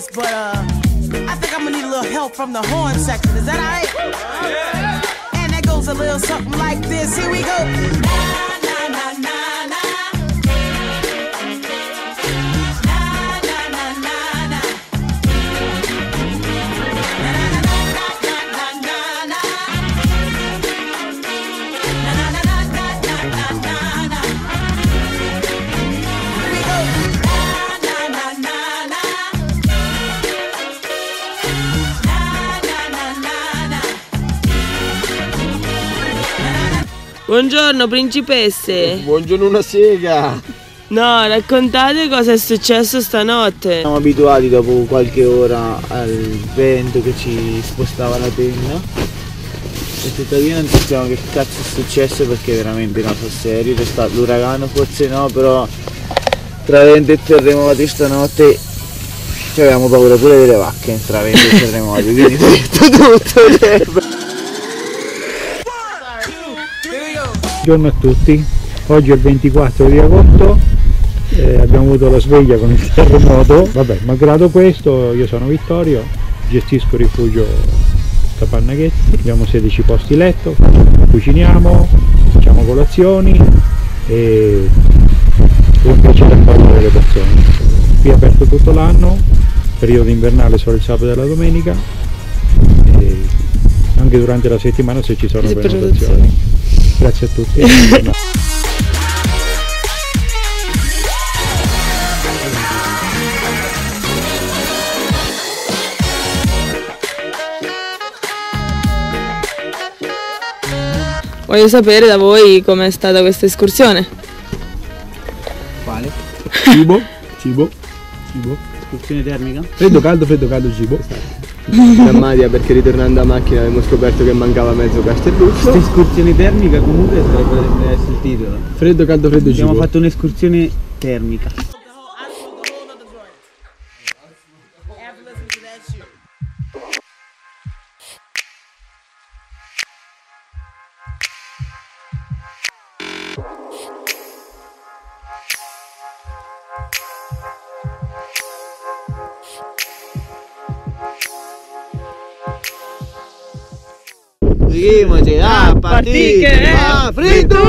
this, but I think I'm gonna need a little help from the horn section. Is that alright? Yeah. And that goes a little something like this. Here we go. Buongiorno principesse. Buongiorno una sega. No, raccontate cosa è successo stanotte. Siamo abituati dopo qualche ora al vento che ci spostava la penna, e tuttavia non sappiamo che cazzo è successo, perché veramente non so, serio, c'è stato l'uragano, forse no, però tra vento e terremoti stanotte avevamo paura pure delle vacche, tra vento e terremoti, quindi tutto. Buongiorno a tutti, oggi è il 24 di agosto, abbiamo avuto la sveglia con il terremoto. Vabbè, malgrado questo, io sono Vittorio, gestisco il rifugio Capannaghetti, abbiamo 16 posti letto, cuciniamo, facciamo colazioni e è un piacere accogliere le persone. Qui è aperto tutto l'anno, periodo invernale solo il sabato e la domenica, e anche durante la settimana se ci sono prenotazioni. Grazie a tutti. Voglio sapere da voi com'è stata questa escursione. Quale? Cibo, cibo, cibo. Escursione termica? Freddo, caldo, cibo. Drammatica, perché ritornando a macchina abbiamo scoperto che mancava mezzo Castelluccio. Questa escursione termica comunque potrebbe essere il titolo. Freddo, caldo, freddo, cibo. Abbiamo fatto un'escursione termica. Seguimos, a partir que va frito.